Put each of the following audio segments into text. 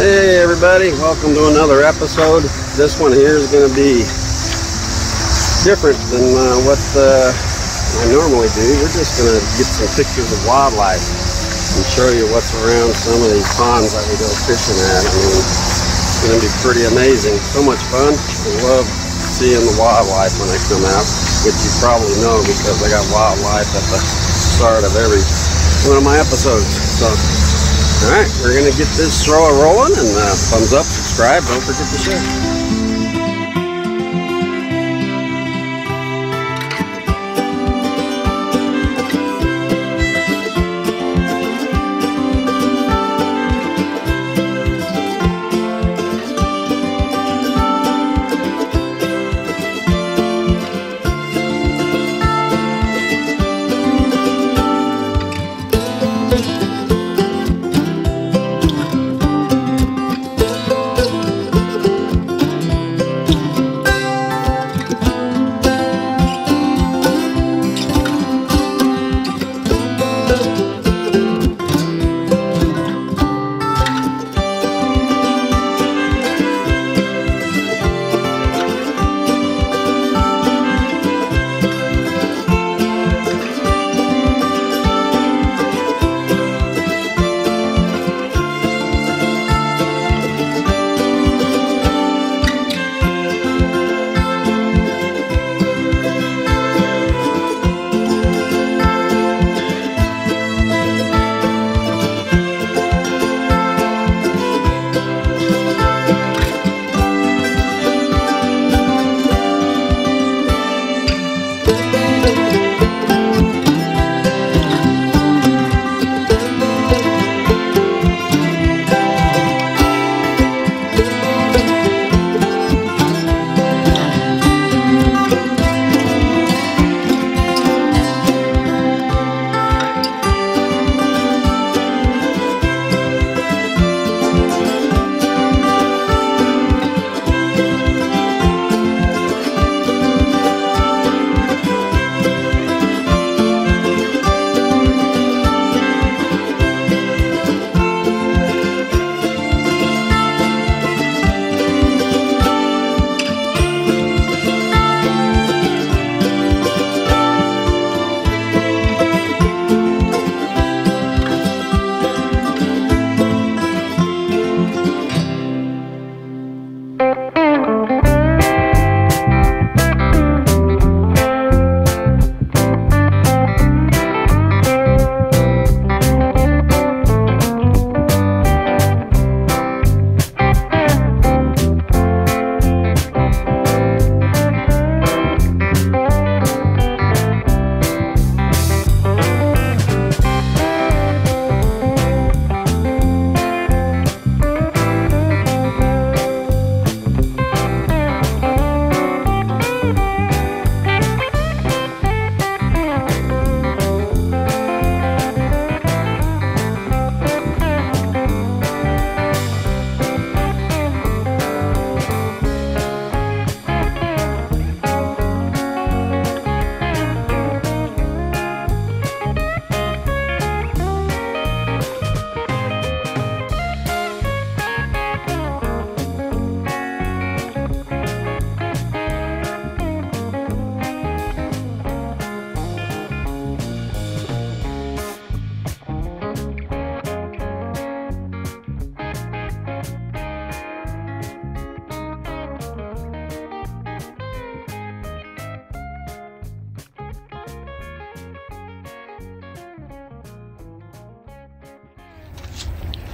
Hey everybody, welcome to another episode. This one here is going to be different than what I normally do. We're just going to get some pictures of wildlife and show you what's around some of these ponds that we go fishing at. I mean, it's going to be pretty amazing. So much fun. I love seeing the wildlife when I come out, which you probably know because I got wildlife at the start of every one of my episodes. So, all right, we're going to get this thrower rolling, and thumbs up, subscribe, don't forget to share.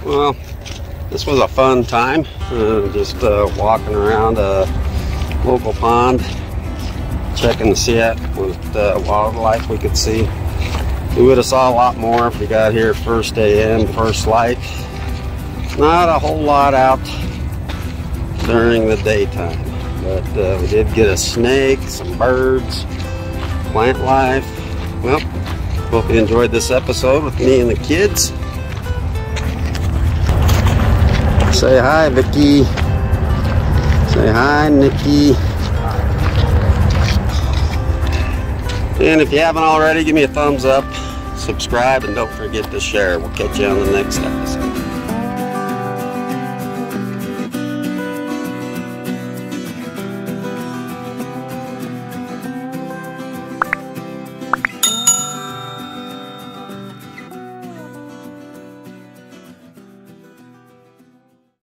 Well, this was a fun time, just walking around a local pond, checking to see what wildlife we could see. We would have saw a lot more if we got here first day in, first light. Not a whole lot out during the daytime, but we did get a snake, some birds, plant life. Well, hope you enjoyed this episode with me and the kids. Say hi, Vicky. Say hi, Nikki. And if you haven't already, give me a thumbs up, subscribe, and don't forget to share. We'll catch you on the next episode.